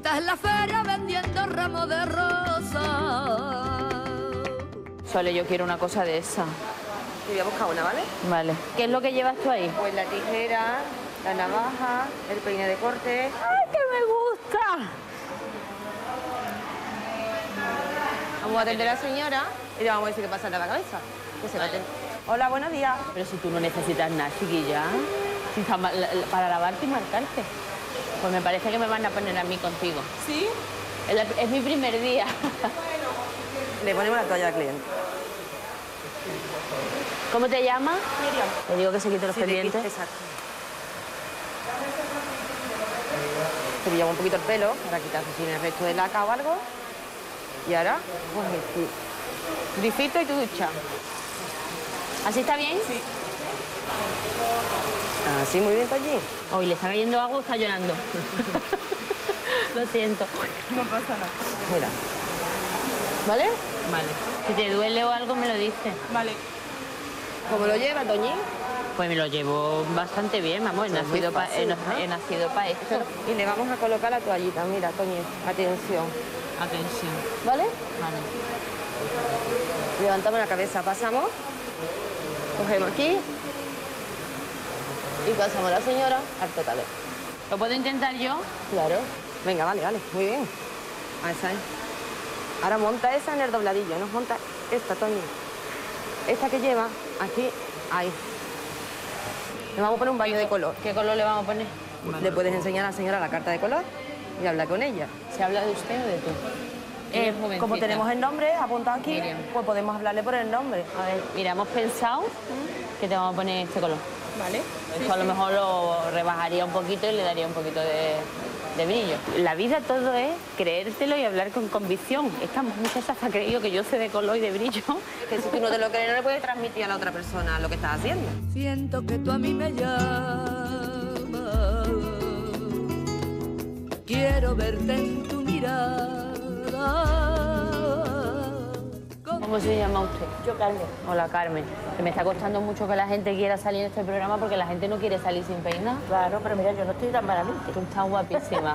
visitas en la feria vendiendo ramos de rosas. Sole, yo quiero una cosa de esa. Te voy a buscar una, ¿vale? Vale. ¿Qué es lo que llevas tú ahí? Pues la tijera, la navaja, el peine de corte... ¡Ay, que me gusta! Vamos a atender a la señora y le vamos a decir qué pasa en la cabeza. Que se vale. Hola, buenos días. Pero si tú no necesitas nada, chiquilla, si para lavarte y marcarte. Pues me parece que me van a poner a mí contigo. ¿Sí? Es mi primer día. Le ponemos la toalla al cliente. ¿Cómo te llamas? Miriam. Le digo que se quite los pendientes. Exacto. Se pillaba un poquito el pelo para quitarse sin el resto de laca o algo. Y ahora, pues, grifito y tu ducha. ¿Así está bien? Sí. Así, muy bien, allí. Hoy le está cayendo agua o está llorando. Lo siento. No pasa nada. Mira. ¿Vale? Vale. Si te duele o algo, me lo dices. Vale. ¿Cómo lo llevas, Toñi? Pues me lo llevo bastante bien, vamos, he nacido para esto. Y le vamos a colocar la toallita, mira, Toñi, atención. Atención. ¿Vale? Vale. Levantamos la cabeza, pasamos, cogemos aquí y pasamos a la señora al total. ¿Lo puedo intentar yo? Claro. Venga, vale, vale, muy bien. Ahí está. Ahora monta esa en el dobladillo, nos monta esta, Toñi. Esta que lleva aquí, ahí. Le vamos a poner un baño de color. ¿Qué color le vamos a poner? Le puedes enseñar a la señora la carta de color y hablar con ella. ¿Se habla de usted o de tú? Como tenemos el nombre apuntado aquí, Miriam, pues podemos hablarle por el nombre. A ver, mira, hemos pensado que te vamos a poner este color. Vale. Eso sí, a lo mejor lo rebajaría un poquito y le daría un poquito de brillo. La vida todo es creértelo y hablar con convicción. Estas muchachas han creído que yo sé de color y de brillo. Que si tú no te lo crees, no le puedes transmitir a la otra persona lo que estás haciendo. Siento que tú a mí me llamas. Quiero verte en tu mirada. ¿Cómo se llama usted? Yo, Carmen. Hola, Carmen. Que me está costando mucho que la gente quiera salir en este programa porque la gente no quiere salir sin peinar. Claro, pero mira, yo no estoy tan malamente. Tú estás guapísima.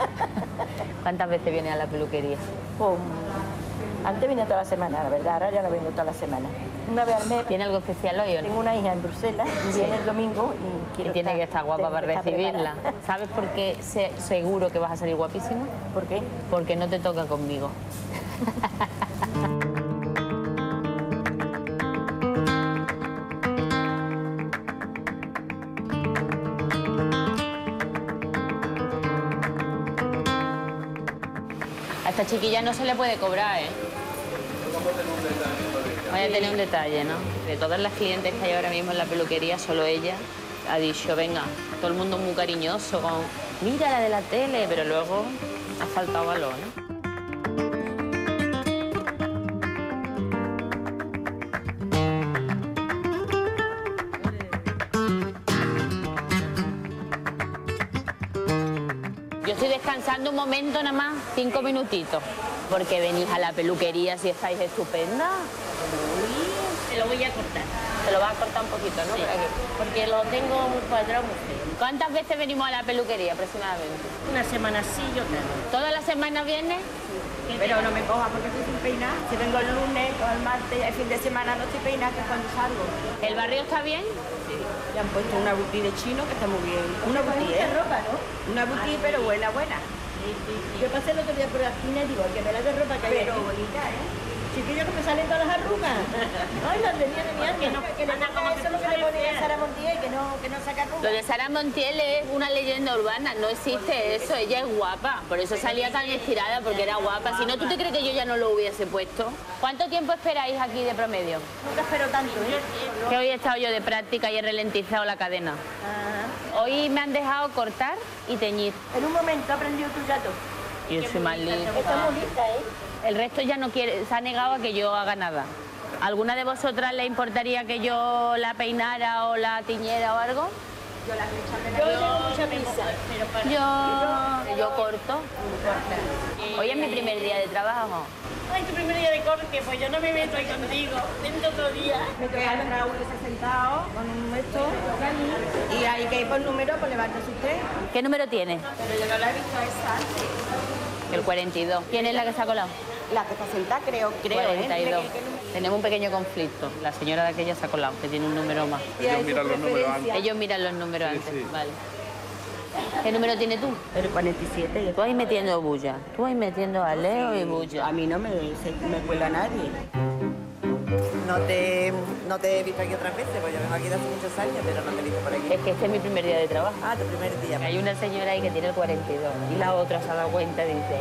¿Cuántas veces vienes a la peluquería? Pum. Antes vine toda la semana, la verdad, ahora ya no vengo toda la semana. Una vez al mes. ¿Tiene algo especial hoy o no? Tengo una hija en Bruselas, sí, viene el domingo y quiero. Y tiene que estar guapa para recibirla. Preparada. ¿Sabes por qué seguro que vas a salir guapísima? ¿Por qué? Porque no te toca conmigo. A esta chiquilla no se le puede cobrar, ¿eh? Vaya a tener un detalle, ¿no? De todas las clientes que hay ahora mismo en la peluquería, solo ella ha dicho, venga, todo el mundo muy cariñoso, con mira la de la tele, pero luego ha faltado valor, ¿no? Yo estoy descansando un momento nada más, 5 minutitos. Porque venís a la peluquería si estáis estupenda. Te lo voy a cortar. Te lo vas a cortar un poquito, ¿no? Sí. Porque lo tengo muy cuadrado, muy feo. ¿Cuántas veces venimos a la peluquería aproximadamente? Una semana sí y otra no. ¿Todas las semanas vienes? Sí. Pero no me cojas porque estoy sin peinar. Si vengo el lunes o el martes, el fin de semana no estoy peinada, que es cuando salgo. ¿El barrio está bien? Sí. Le han puesto una boutique de chino que está muy bien. Una boutique, ¿eh? Ropa, ¿no? Una boutique, pero buena, buena. Sí, sí, sí. Yo pasé el otro día por la esquina y digo, que me la de ropa que hay. Pero bonita, ¿eh? Chiquillo, que me salen todas las arrugas. Ay, las tenía de mi alma. Que no, que Ana, como eso es lo que le ponía a Sara Montiel, que no saca arrugas. Lo de Sara Montiel es una leyenda urbana, no existe eso. Ella es guapa, por eso salía tan estirada, porque era guapa. Si no, ¿tú te crees que yo ya no lo hubiese puesto? ¿Cuánto tiempo esperáis aquí de promedio? Nunca espero tanto, ¿eh? Que hoy he estado yo de práctica y he ralentizado la cadena. Ajá. Hoy me han dejado cortar y teñir. En un momento he aprendido tu gato. Yo soy más linda. Está muy lista, ¿eh? El resto ya no quiere, se ha negado a que yo haga nada. ¿Alguna de vosotras le importaría que yo la peinara o la tiñera o algo? Yo la mucha yo corto. Hoy es mi primer día de trabajo. Ay, tu primer día de corte, pues yo no me meto ahí contigo. Dentro otro día. Me toca el Raúl que se ha sentado con un nuestro. Y hay que ir por número, pues levantarse usted. ¿Qué número tiene? Pero yo no la he visto esa. El 42. ¿Quién es la que se ha colado? La que está sentada, creo. 42. Tenemos un pequeño conflicto. La señora de aquella se ha colado, que tiene un número más. Ellos miran los números antes. Ellos miran los números antes, sí. Vale. ¿Qué número tienes tú? El 47. Tú ahí metiendo bulla. Tú ahí metiendo aleo y bulla. A mí no me cuela nadie. No te he visto aquí otras veces, porque yo vengo aquí hace muchos años, pero no te he visto por aquí. Es que este es mi primer día de trabajo. Ah, tu primer día. Hay una señora ahí que tiene el 42 y la otra se ha dado cuenta y dice,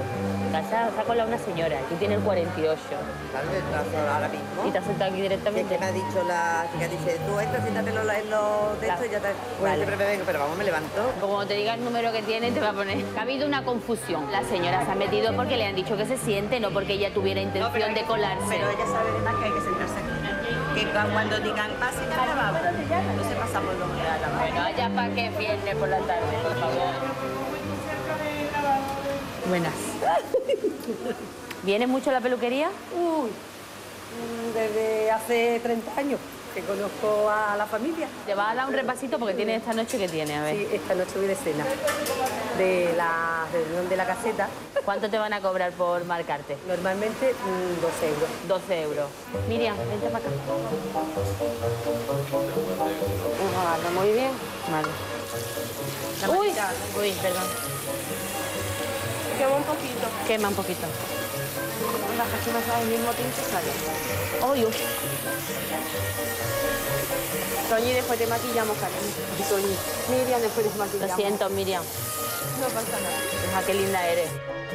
se ha colado una señora, aquí tiene el 48. Claro, está ahora mismo. Y te has sentado aquí directamente. Es que me ha dicho la chica, dice, tú esto, siéntatelo en los de esto y ya te... Bueno, siempre me vengo, pero vamos, me levanto. Como te diga el número que tiene, te va a poner... Ha habido una confusión. La señora se ha metido porque le han dicho que se siente, no porque ella tuviera intención de colarse. Pero ella sabe además que hay que sentarse aquí. Que cuando digan pasen a la baba, entonces pasamos los de la baba. Bueno, allá para que viernes por la tarde, por favor. Buenas. ¿Viene mucho a la peluquería? Uy, desde hace 30 años que conozco a la familia. Te vas a dar un repasito porque tiene esta noche que tiene, a ver. Sí, esta noche voy de cena, de la reunión de la caseta. ¿Cuánto te van a cobrar por marcarte? Normalmente 12 euros. 12 euros. Miriam, vente para acá. Ajá, muy bien. Vale. Uy, perdón. Quema un poquito. Quema un poquito. Las cachinas al mismo tiempo salen. Uy, uy. Toñi, después te maquillamos, Karen. Y Toñi. Miriam, después te maquillamos. Lo siento, Miriam. No pasa nada. Deja, qué linda eres.